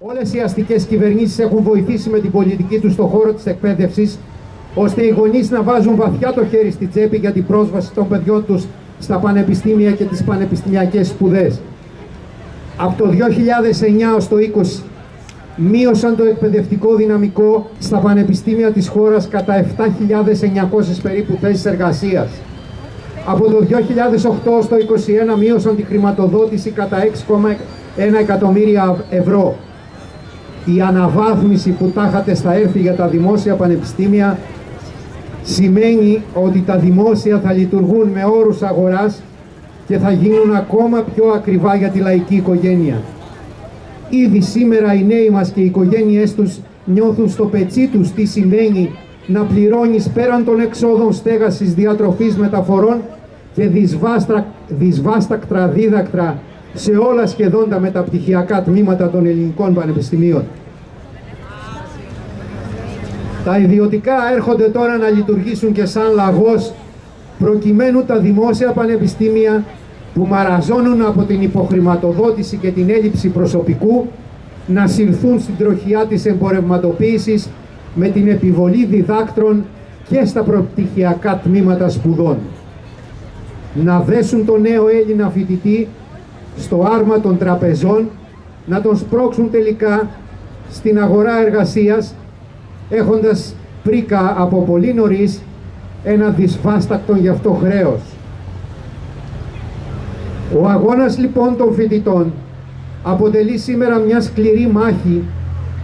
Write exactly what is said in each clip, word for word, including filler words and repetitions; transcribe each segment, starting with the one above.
Όλες οι αστικές κυβερνήσεις έχουν βοηθήσει με την πολιτική τους στον χώρο της εκπαίδευσης, ώστε οι γονείς να βάζουν βαθιά το χέρι στη τσέπη για την πρόσβαση των παιδιών τους στα πανεπιστήμια και τις πανεπιστημιακές σπουδές. Από το δύο χιλιάδες εννιά ως το είκοσι μείωσαν το εκπαιδευτικό δυναμικό στα πανεπιστήμια της χώρας κατά επτά χιλιάδες εννιακόσιες περίπου θέσεις εργασίας. Από το δύο χιλιάδες οκτώ ως το είκοσι ένα μείωσαν τη χρηματοδότηση κατά έξι κόμμα ένα εκατομμύρια ευρώ. Η αναβάθμιση που τάχατε στα έρθει για τα δημόσια πανεπιστήμια σημαίνει ότι τα δημόσια θα λειτουργούν με όρους αγοράς και θα γίνουν ακόμα πιο ακριβά για τη λαϊκή οικογένεια. Ήδη σήμερα οι νέοι μας και οι οικογένειές τους νιώθουν στο πετσί τους τι σημαίνει να πληρώνεις πέραν των εξόδων στέγασης, διατροφής, μεταφορών και δυσβάστακτρα δίδακτρα σε όλα σχεδόν τα μεταπτυχιακά τμήματα των ελληνικών πανεπιστημίων. Τα ιδιωτικά έρχονται τώρα να λειτουργήσουν και σαν λαγός, προκειμένου τα δημόσια πανεπιστήμια που μαραζώνουν από την υποχρηματοδότηση και την έλλειψη προσωπικού να συρθούν στην τροχιά της εμπορευματοποίησης με την επιβολή διδάκτρων και στα προπτυχιακά τμήματα σπουδών. Να δέσουν τον νέο Έλληνα φοιτητή στο άρμα των τραπεζών, να τον σπρώξουν τελικά στην αγορά εργασίας, έχοντας πρίκα από πολύ νωρίς ένα δυσβάστακτο γι' αυτό χρέος. Ο αγώνας λοιπόν των φοιτητών αποτελεί σήμερα μια σκληρή μάχη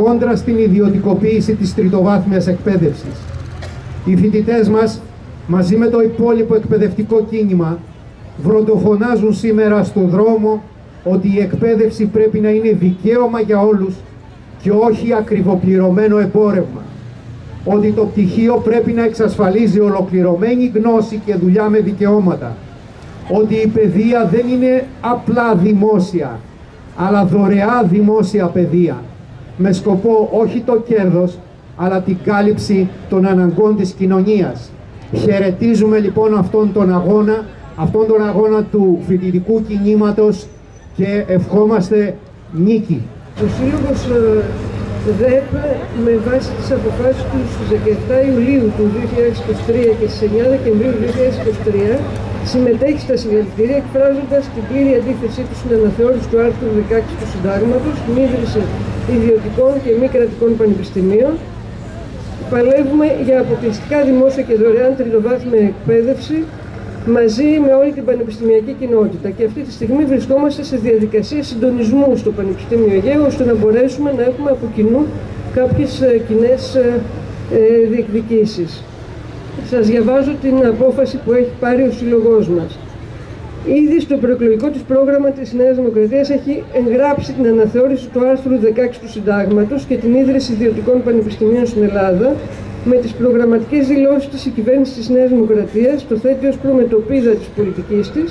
κόντρα στην ιδιωτικοποίηση της τριτοβάθμιας εκπαίδευσης. Οι φοιτητές μας, μαζί με το υπόλοιπο εκπαιδευτικό κίνημα, βροντοφωνάζουν σήμερα στον δρόμο ότι η εκπαίδευση πρέπει να είναι δικαίωμα για όλους και όχι ακριβοπληρωμένο εμπόρευμα. Ότι το πτυχίο πρέπει να εξασφαλίζει ολοκληρωμένη γνώση και δουλειά με δικαιώματα. Ότι η παιδεία δεν είναι απλά δημόσια, αλλά δωρεά δημόσια παιδεία, με σκοπό όχι το κέρδος, αλλά την κάλυψη των αναγκών της κοινωνίας. Χαιρετίζουμε λοιπόν αυτόν τον αγώνα, αυτόν τον αγώνα του φοιτητικού κινήματος και ευχόμαστε νίκη. Ο Σύλλογος ΔΕΠ, με βάση τις αποφάσεις του στις δεκαεπτά Ιουλίου του δύο χιλιάδες είκοσι τρία και στις εννιά Δεκεμβρίου του δύο χιλιάδες εικοσιτρία, συμμετέχει στα συλλαλητήρια εκφράζοντας την πλήρη αντίθεσή του στην αναθεώρηση του άρθρου δεκαέξι του Συντάγματος, την ίδρυση ιδιωτικών και μη κρατικών πανεπιστημίων. Παλεύουμε για αποκλειστικά δημόσια και δωρεάν τριτοβάθμια εκπαίδευση μαζί με όλη την πανεπιστημιακή κοινότητα. Και αυτή τη στιγμή βρισκόμαστε σε διαδικασία συντονισμού στο Πανεπιστήμιο Αιγαίου, ώστε να μπορέσουμε να έχουμε από κοινού κάποιες κοινές διεκδικήσεις. Σας διαβάζω την απόφαση που έχει πάρει ο Σύλλογός μας. Ήδη στο προεκλογικό της πρόγραμμα της Νέας Δημοκρατίας έχει εγγράψει την αναθεώρηση του άρθρου δεκαέξι του Συντάγματος και την ίδρυση ιδιωτικών πανεπιστημίων στην Ελλάδα. Με τις προγραμματικές δηλώσεις της, η κυβέρνηση της Νέας Δημοκρατίας το θέτει ως προμετωπίδα της πολιτικής της.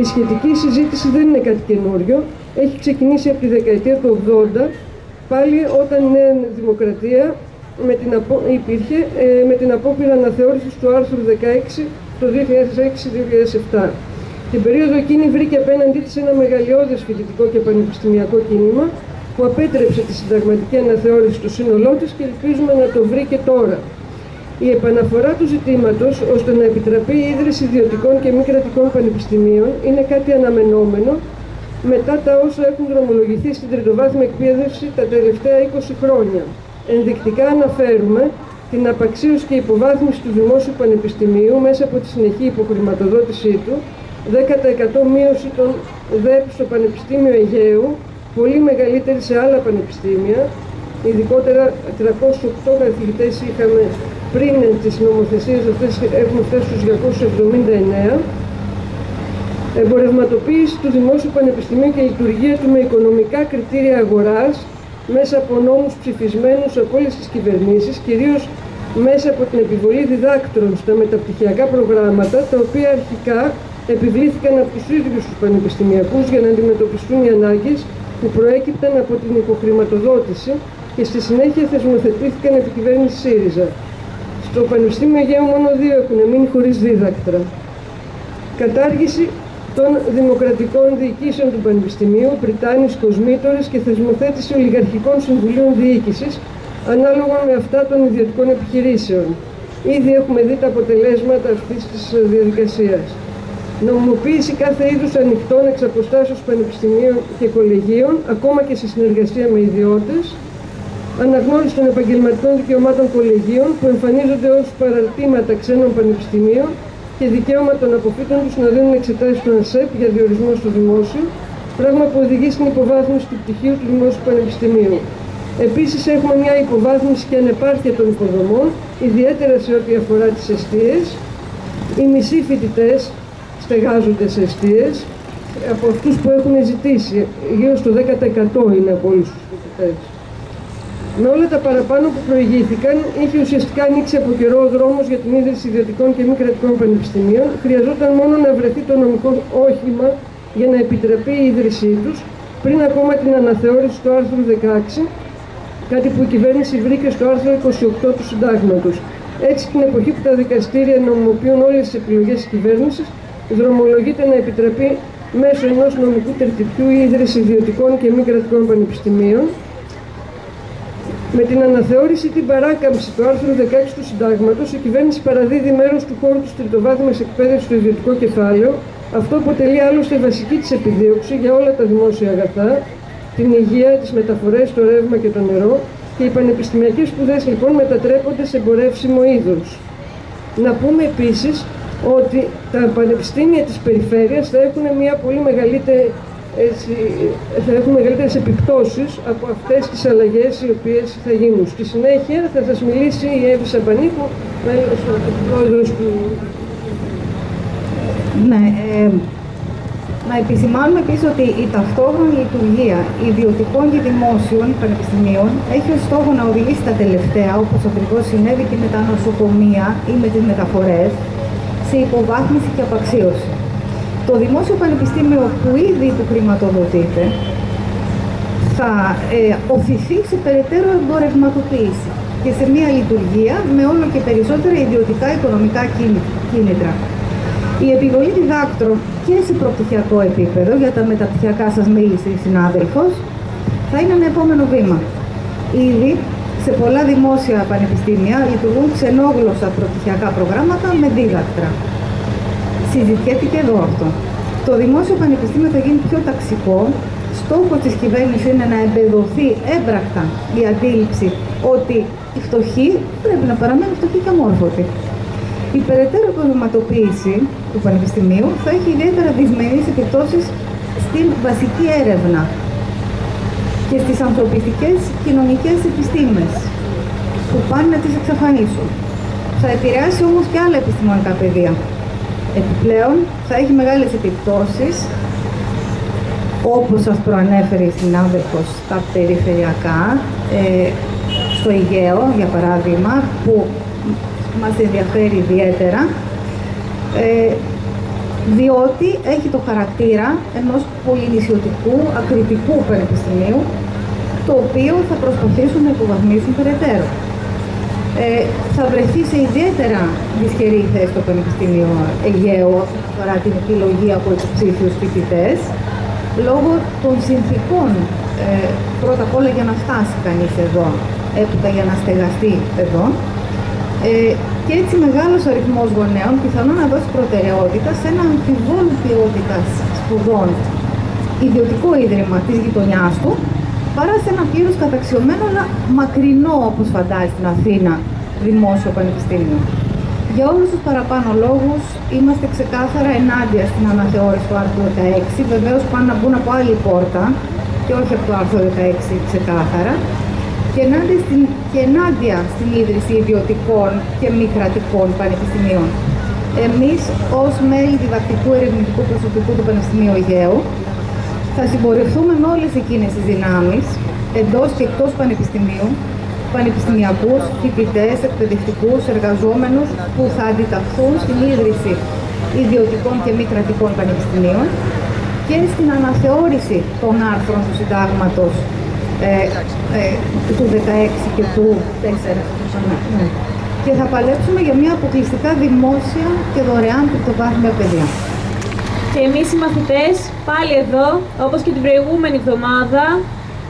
Η σχετική συζήτηση δεν είναι κάτι καινούριο. Έχει ξεκινήσει από τη δεκαετία του ογδόντα, πάλι όταν η Νέα Δημοκρατία με την απο... υπήρχε ε, με την απόπειρα αναθεώρησης του άρθρου δεκαέξι το δύο χιλιάδες έξι δύο χιλιάδες επτά. Την περίοδο εκείνη βρήκε απέναντί της ένα μεγαλειώδες φοιτητικό και πανεπιστημιακό κίνημα που απέτρεψε τη συνταγματική αναθεώρηση του σύνολό της και ελπίζουμε να το βρει και τώρα. Η επαναφορά του ζητήματος ώστε να επιτραπεί η ίδρυση ιδιωτικών και μη κρατικών πανεπιστημίων είναι κάτι αναμενόμενο μετά τα όσα έχουν δρομολογηθεί στην τριτοβάθμια εκπαίδευση τα τελευταία είκοσι χρόνια. Ενδεικτικά αναφέρουμε την απαξίωση και υποβάθμιση του δημόσιου πανεπιστημίου μέσα από τη συνεχή υποχρηματοδότησή του, δέκα τοις εκατό μείωση των ΔΕΠ στο Πανεπιστήμιο Αιγαίου, πολύ μεγαλύτερη σε άλλα πανεπιστήμια, ειδικότερα τριακόσιοι οκτώ καθηγητές είχαμε πριν τις νομοθεσίες αυτές, έχουμε φτάσει στους διακόσιους εβδομήντα εννέα, εμπορευματοποίηση του δημόσιου πανεπιστημίου και λειτουργία του με οικονομικά κριτήρια αγοράς, μέσα από νόμους ψηφισμένους από όλες τις κυβερνήσεις, κυρίως μέσα από την επιβολή διδάκτρων στα μεταπτυχιακά προγράμματα, τα οποία αρχικά επιβλήθηκαν από τους ίδιους τους πανεπιστημιακούς για να αντιμετωπιστούν οι ανάγκες που προέκυπταν από την υποχρηματοδότηση και στη συνέχεια θεσμοθετήθηκαν από την κυβέρνηση ΣΥΡΙΖΑ. Στο Πανεπιστήμιο Αιγαίου μόνο δύο έχουν μείνει χωρίς δίδακτρα. Κατάργηση των δημοκρατικών διοικήσεων του Πανεπιστημίου, πριτάνης, κοσμήτωρες και θεσμοθέτηση ολιγαρχικών συμβουλίων διοίκησης, ανάλογα με αυτά των ιδιωτικών επιχειρήσεων. Ήδη έχουμε δει τα αποτελέσματα αυτής της διαδικασίας. Νομιμοποίηση κάθε είδους ανοιχτών εξ αποστάσεως πανεπιστημίων και κολεγίων, ακόμα και σε συνεργασία με ιδιώτες. Αναγνώριση των επαγγελματικών δικαιωμάτων κολεγίων που εμφανίζονται ως παραρτήματα ξένων πανεπιστημίων και δικαίωμα των αποφύτων τους να δίνουν εξετάσεις του ΑΣΕΠ για διορισμό στο δημόσιο, πράγμα που οδηγεί στην υποβάθμιση του πτυχίου του Δημόσιου Πανεπιστημίου. Επίσης, έχουμε μια υποβάθμιση και ανεπάρκεια των υποδομών, ιδιαίτερα σε ό,τι αφορά τις εστίες. Οι μισοί φοιτητές στεγάζονται σε εστίες. Από αυτούς που έχουν ζητήσει, γύρω στο δέκα τοις εκατό είναι από όλους τους φοιτητές. Με όλα τα παραπάνω που προηγήθηκαν, είχε ουσιαστικά ανοίξει από καιρό ο δρόμος για την ίδρυση ιδιωτικών και μη κρατικών πανεπιστημίων. Χρειαζόταν μόνο να βρεθεί το νομικό όχημα για να επιτραπεί η ίδρυσή τους, πριν ακόμα την αναθεώρηση του άρθρου δεκαέξι, κάτι που η κυβέρνηση βρήκε στο άρθρο είκοσι οκτώ του Συντάγματος. Έτσι, την εποχή που τα δικαστήρια νομιμοποιούν όλες τις επιλογές της κυβέρνησης, δρομολογείται να επιτραπεί μέσω ενός νομικού τερτυπιού η ίδρυση ιδιωτικών και μη κρατικών πανεπιστημίων. Με την αναθεώρηση την παράκαμψη του άρθρου δεκαέξι του Συντάγματος, η κυβέρνηση παραδίδει μέρος του χώρου της τριτοβάθμιας εκπαίδευσης στο ιδιωτικό κεφάλαιο. Αυτό αποτελεί άλλωστε βασική της επιδίωξη για όλα τα δημόσια αγαθά, την υγεία, τις μεταφορές, το ρεύμα και το νερό, και οι πανεπιστημιακές σπουδές λοιπόν μετατρέπονται σε εμπορεύσιμο είδος. Να πούμε επίσης ότι τα πανεπιστήμια της περιφέρειας θα έχουν μια πολύ μεγαλύτερη. Έτσι, θα έχουν μεγαλύτερες επιπτώσεις από αυτές τις αλλαγές οι οποίες θα γίνουν. Στη συνέχεια θα σας μιλήσει η Εύη Σαμπανίκου, μέλος του πρόεδρος του... Ναι, ε, να επισημάνουμε επίσης ότι η ταυτόχρονη λειτουργία ιδιωτικών και δημόσιων πανεπιστημίων έχει ως στόχο να οδηγήσει τα τελευταία, όπως ακριβώς συνέβη και με τα νοσοκομεία ή με τις μεταφορές, σε υποβάθμιση και απαξίωση. Το Δημόσιο Πανεπιστήμιο που ήδη του χρηματοδοτείται θα ε, οθηθεί σε περαιτέρω εμπορευματοποίηση και σε μια λειτουργία με όλο και περισσότερα ιδιωτικά οικονομικά κίνητρα. Η επιβολή διδάκτρων και σε προπτυχιακό επίπεδο, για τα μεταπτυχιακά σας μίλησε η συνάδελφος, θα είναι ένα επόμενο βήμα. Ήδη σε πολλά δημόσια πανεπιστήμια λειτουργούν ξενόγλωσσα προπτυχιακά προγράμματα με δίδακτρα. Συζητιέται και εδώ αυτό. Το Δημόσιο Πανεπιστήμιο θα γίνει πιο ταξικό. Στόχο της κυβέρνησης είναι να εμπεδοθεί έμπρακτα η αντίληψη ότι οι φτωχοί πρέπει να παραμένουν φτωχοί και αμόρφωτοι. Η περαιτέρω οικονομικοποίηση του Πανεπιστημίου θα έχει ιδιαίτερα δυσμενείς επιπτώσεις στην βασική έρευνα και στις ανθρωπιστικές κοινωνικές επιστήμες που πάνε να τις εξαφανίσουν. Θα επηρεάσει όμως και άλλα επιστημονικά πεδία. Επιπλέον, θα έχει μεγάλες επιπτώσεις, όπως σας προανέφερε η συνάδελφος, στα περιφερειακά, ε, στο Αιγαίο, για παράδειγμα, που μας ενδιαφέρει ιδιαίτερα, ε, διότι έχει το χαρακτήρα ενός πολυνησιωτικού, ακριτικού πανεπιστημίου, το οποίο θα προσπαθήσουν να υποβαθμίσουν περαιτέρω. Ε, θα βρεθεί σε ιδιαίτερα δυσχερή θέση το Πανεπιστήμιο Αιγαίου όσον αφορά την επιλογή από υποψήφιους φοιτητές, λόγω των συνθηκών, ε, πρώτα απ' όλα για να φτάσει κανείς εδώ, έπειτα για να στεγαστεί εδώ, ε, και έτσι μεγάλος αριθμός γονέων πιθανόν να δώσει προτεραιότητα σε ένα αμφιβόλου ποιότητας σπουδών ιδιωτικό ίδρυμα της γειτονιάς του, παρά σε ένα πλήρως καταξιωμένο, αλλά μακρινό, όπως φαντάζει, στην Αθήνα, δημόσιο πανεπιστήμιο. Για όλους τους παραπάνω λόγους, είμαστε ξεκάθαρα ενάντια στην αναθεώρηση του άρθρου δεκαέξι. Βεβαίως, πάνε να μπουν από άλλη πόρτα, και όχι από το άρθρο δεκαέξι ξεκάθαρα, και ενάντια στην, και ενάντια στην ίδρυση ιδιωτικών και μη κρατικών πανεπιστημίων. Εμείς, ως μέλη διδακτικού ερευνητικού προσωπικού του Πανεπιστημίου Αιγαίου, θα συμπορευτούμε με όλες εκείνες τις δυνάμεις, εντός και εκτός πανεπιστημίου, πανεπιστημιακούς, φοιτητές, εκπαιδευτικούς, εργαζόμενους, που θα αντιταχθούν στην ίδρυση ιδιωτικών και μη κρατικών πανεπιστημίων και στην αναθεώρηση των άρθρων του Συντάγματος ε, ε, του δεκαέξι και του τέσσερα. Ναι. Και θα παλέψουμε για μια αποκλειστικά δημόσια και δωρεάν πρωτοβάθμια παιδεία. και εμείς οι μαθητές πάλι εδώ, όπως και την προηγούμενη εβδομάδα,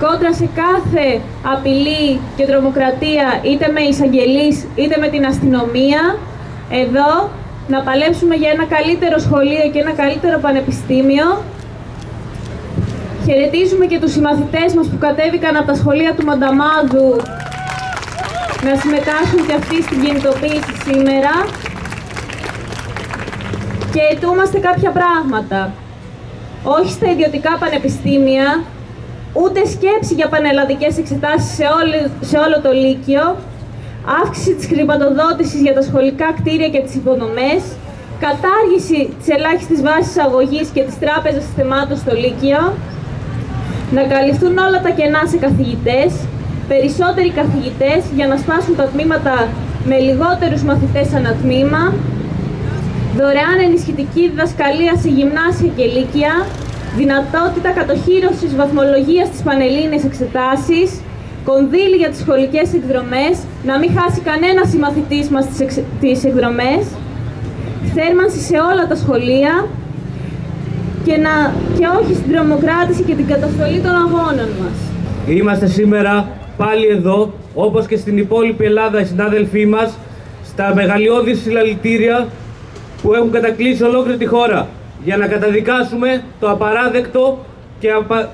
κόντρα σε κάθε απειλή και τρομοκρατία, είτε με εισαγγελείς είτε με την αστυνομία, εδώ να παλέψουμε για ένα καλύτερο σχολείο και ένα καλύτερο πανεπιστήμιο. Χαιρετίζουμε και τους συμμαθητές μας που κατέβηκαν από τα σχολεία του Μανταμάδου να συμμετάσχουν και αυτοί στην κινητοποίηση σήμερα. Και αιτούμαστε κάποια πράγματα. Όχι στα ιδιωτικά πανεπιστήμια, ούτε σκέψη για πανελλαδικές εξετάσεις σε όλο, σε όλο το Λύκειο, αύξηση της χρηματοδότησης για τα σχολικά κτίρια και τις υποδομές, κατάργηση της ελάχιστης βάσης αγωγής και της τράπεζας θεμάτων στο Λύκειο, να καλυφθούν όλα τα κενά σε καθηγητές, περισσότεροι καθηγητές για να σπάσουν τα τμήματα με λιγότερους μαθητές ανά τμήμα, δωρεάν ενισχυτική διδασκαλία σε γυμνάσια και λύκεια, δυνατότητα κατοχύρωσης βαθμολογίας στις πανελλήνιες εξετάσεις, κονδύλι για τις σχολικές εκδρομές, να μην χάσει κανένα συμμαθητής μας τις, εξε... τις εκδρομές, θέρμανση σε όλα τα σχολεία και, να... και όχι στην τρομοκράτηση και την καταστολή των αγώνων μας. Είμαστε σήμερα πάλι εδώ, όπως και στην υπόλοιπη Ελλάδα, οι συνάδελφοί μας, στα μεγαλειώδη συλλαλητήρια που έχουν κατακλείσει ολόκληρη τη χώρα για να καταδικάσουμε το απαράδεκτο και, απα...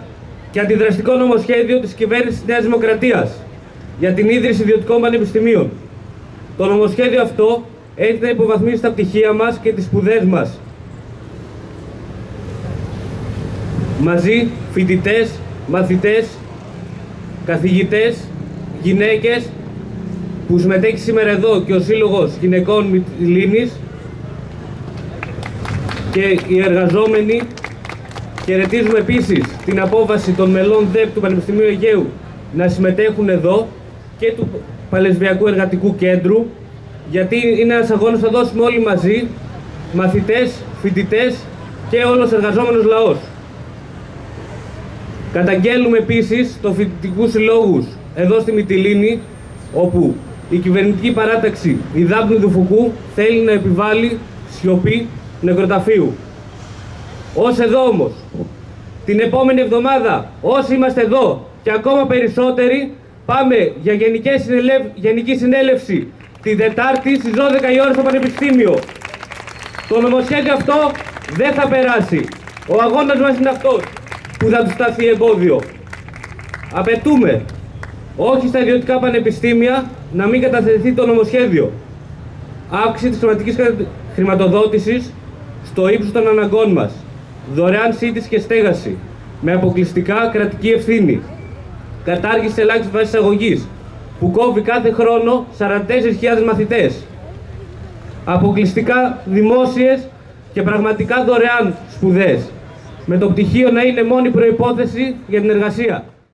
και αντιδραστικό νομοσχέδιο της κυβέρνησης της Νέας Δημοκρατίας για την ίδρυση ιδιωτικών πανεπιστημίων. Το νομοσχέδιο αυτό έχει να υποβαθμίσει τα πτυχία μας και τις σπουδές μας. Μαζί φοιτητές, μαθητές, καθηγητές, γυναίκες που συμμετέχει σήμερα εδώ και ο Σύλλογος Γυναικών Μυτιλήνης και οι εργαζόμενοι. Χαιρετίζουμε επίσης την απόφαση των μελών ΔΕΠ του Πανεπιστημίου Αιγαίου να συμμετέχουν εδώ και του Παλαισβιακού Εργατικού Κέντρου, γιατί είναι ένας αγώνας που θα δώσουμε όλοι μαζί, μαθητές, φοιτητές και όλος εργαζόμενος λαός. Καταγγέλνουμε επίσης τους φοιτητικούς συλλόγους εδώ στη Μυτιλήνη, όπου η κυβερνητική παράταξη η Δάπνη του Φουκού θέλει να επιβάλλει σιωπή νεκροταφείου. Ως εδώ όμως, την επόμενη εβδομάδα, όσοι είμαστε εδώ και ακόμα περισσότεροι, πάμε για συνελευ... γενική συνέλευση την Τετάρτη στις δώδεκα η ώρα στο Πανεπιστήμιο. Το νομοσχέδιο αυτό δεν θα περάσει. Ο αγώνας μας είναι αυτός που θα του σταθεί εμπόδιο. Απαιτούμε όχι στα ιδιωτικά πανεπιστήμια να μην καταθεθεί το νομοσχέδιο. Αύξηση της χρηματικής χρηματοδότησης στο ύψος των αναγκών μας, δωρεάν σύντηση και στέγαση, με αποκλειστικά κρατική ευθύνη, κατάργηση ελάχιστης βάσης αγωγής, που κόβει κάθε χρόνο σαράντα τέσσερις χιλιάδες μαθητές, αποκλειστικά δημόσιες και πραγματικά δωρεάν σπουδές, με το πτυχίο να είναι μόνη προϋπόθεση για την εργασία.